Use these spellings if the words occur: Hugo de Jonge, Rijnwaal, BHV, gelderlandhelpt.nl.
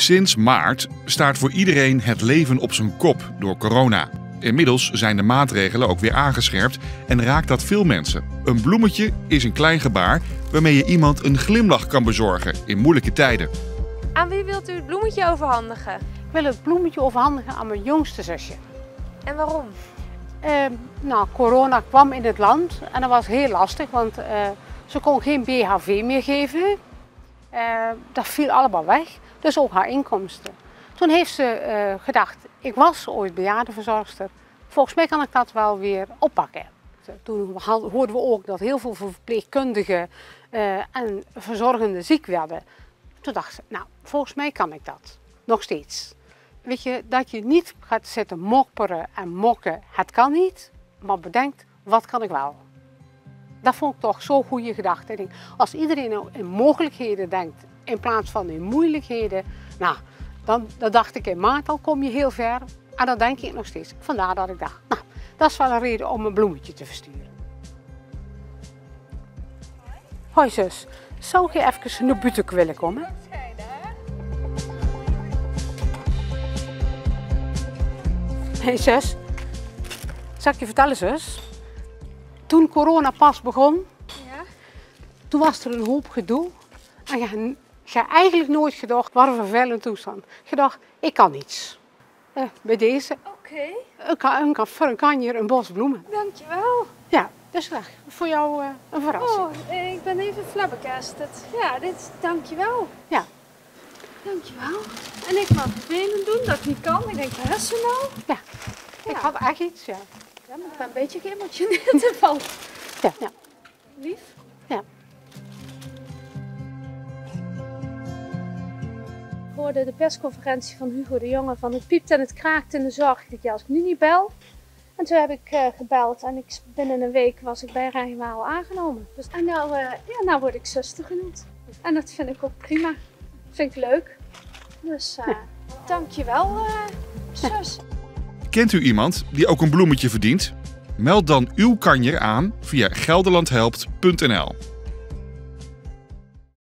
Sinds maart staat voor iedereen het leven op zijn kop door corona. Inmiddels zijn de maatregelen ook weer aangescherpt en raakt dat veel mensen. Een bloemetje is een klein gebaar waarmee je iemand een glimlach kan bezorgen in moeilijke tijden. Aan wie wilt u het bloemetje overhandigen? Ik wil het bloemetje overhandigen aan mijn jongste zusje. En waarom? Nou, corona kwam in het land en dat was heel lastig, want ze kon geen BHV meer geven. Dat viel allemaal weg, dus ook haar inkomsten. Toen heeft ze gedacht, ik was ooit bejaardenverzorgster. Volgens mij kan ik dat wel weer oppakken. Toen hoorden we ook dat heel veel verpleegkundigen en verzorgenden ziek werden. Toen dacht ze, nou, volgens mij kan ik dat. Nog steeds. Weet je, dat je niet gaat zitten mopperen en mokken, het kan niet. Maar bedenkt, wat kan ik wel? Dat vond ik toch zo'n goede gedachte. Als iedereen nou in mogelijkheden denkt in plaats van in moeilijkheden, nou, dan dacht ik in maart al kom je heel ver. En dat denk ik nog steeds. Vandaar dat ik dacht, nou, dat is wel een reden om een bloemetje te versturen. Hoi zus, zou je even naar buiten willen komen? Hey zus, zal ik je vertellen zus? Toen corona pas begon, ja. Toen was er een hoop gedoe en je eigenlijk nooit gedacht, wat een vervelende toestand. Je dacht, ik kan iets. Bij deze, okay. Een kanjer, een bos bloemen. Dankjewel. Ja, dus graag voor jou een verrassing. Oh, ik ben even flabbergasted. Ja, dankjewel. Ja. Dankjewel. En ik mag vervelend doen dat ik niet kan. Ik denk, hè, zo nou? Ja, ik had echt iets, ja. Ja, maar ik ben een beetje geëmotioneerd ervan. Ja. Ja. Lief. Ja. Ik hoorde de persconferentie van Hugo de Jonge van het piept en het kraakt in de zorg. Ik dacht, ja, als ik nu niet bel. En toen heb ik gebeld en binnen een week was ik bij Rijnwaal aangenomen. Dus, en nou, nou word ik zuster genoemd. En dat vind ik ook prima. Dat vind ik leuk. Dus dankjewel zus. Kent u iemand die ook een bloemetje verdient? Meld dan uw kanjer aan via gelderlandhelpt.nl.